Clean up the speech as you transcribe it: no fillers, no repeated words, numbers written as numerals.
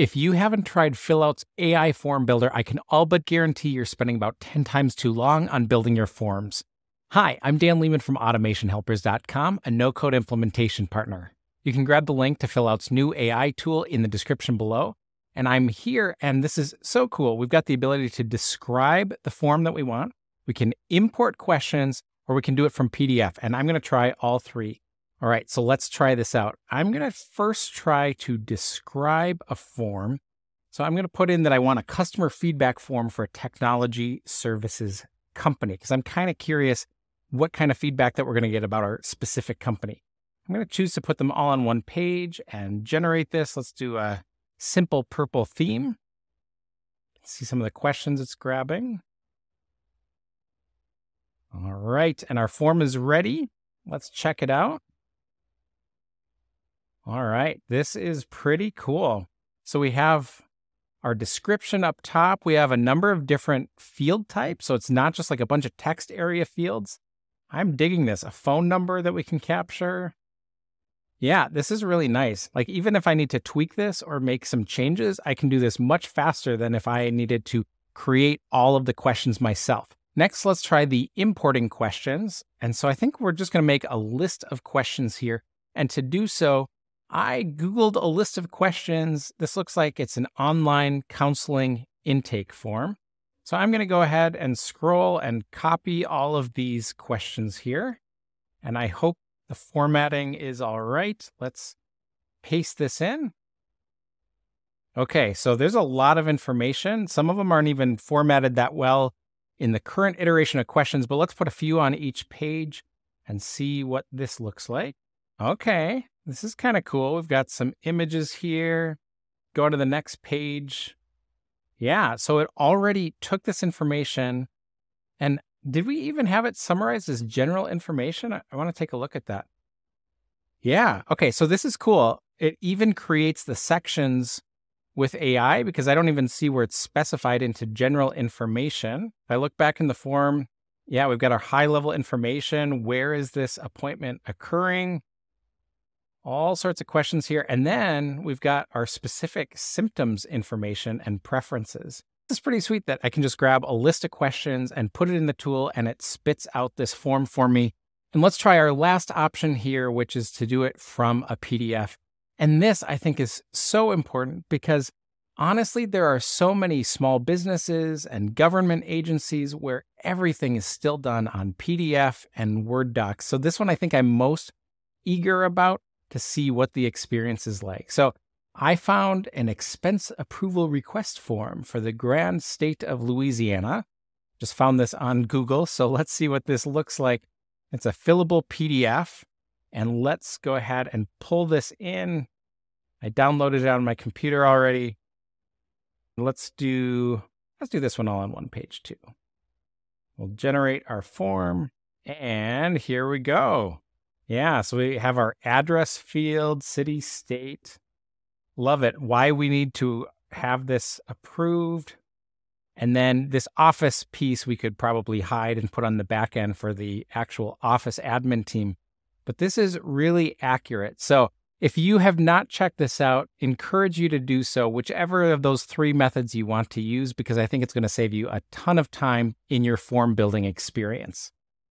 If you haven't tried Fillout's AI Form Builder, I can all but guarantee you're spending about 10 times too long on building your forms. Hi, I'm Dan Lehman from AutomationHelpers.com, a no-code implementation partner. You can grab the link to Fillout's new AI tool in the description below. And I'm here, and this is so cool. We've got the ability to describe the form that we want. We can import questions, or we can do it from PDF. And I'm going to try all three. All right, so let's try this out. I'm going to first try to describe a form. So I'm going to put in that I want a customer feedback form for a technology services company, because I'm kind of curious what kind of feedback that we're going to get about our specific company. I'm going to choose to put them all on one page and generate this. Let's do a simple purple theme. See some of the questions it's grabbing. All right, and our form is ready. Let's check it out. All right, this is pretty cool. So we have our description up top. We have a number of different field types, so it's not just like a bunch of text area fields. I'm digging this. A phone number that we can capture. Yeah, this is really nice. Like, even if I need to tweak this or make some changes, I can do this much faster than if I needed to create all of the questions myself. Next, let's try the importing questions. And so I think we're just going to make a list of questions here. And to do so, I Googled a list of questions. This looks like it's an online counseling intake form. So I'm going to go ahead and scroll and copy all of these questions here. And I hope the formatting is all right. Let's paste this in. Okay, so there's a lot of information. Some of them aren't even formatted that well in the current iteration of questions, but let's put a few on each page and see what this looks like. Okay, this is kind of cool. We've got some images here. Go to the next page. Yeah, so it already took this information. And did we even have it summarized as general information? I want to take a look at that. Yeah, okay, so this is cool. It even creates the sections with AI, because I don't even see where it's specified into general information. If I look back in the form, yeah, we've got our high-level information. Where is this appointment occurring? All sorts of questions here. And then we've got our specific symptoms information and preferences. This is pretty sweet that I can just grab a list of questions and put it in the tool, and it spits out this form for me. And let's try our last option here, which is to do it from a PDF. And this, I think, is so important because, honestly, there are so many small businesses and government agencies where everything is still done on PDF and Word docs. So this one, I think I'm most eager about to see what the experience is like. So I found an expense approval request form for the grand state of Louisiana. Just found this on Google. So let's see what this looks like. It's a fillable PDF. And let's go ahead and pull this in. I downloaded it on my computer already. Let's do this one all on one page too. We'll generate our form, and here we go. Yeah, so we have our address field, city, state. Love it. Why we need to have this approved. And then this office piece we could probably hide and put on the back end for the actual office admin team. But this is really accurate. So if you have not checked this out, encourage you to do so, whichever of those three methods you want to use, because I think it's going to save you a ton of time in your form building experience.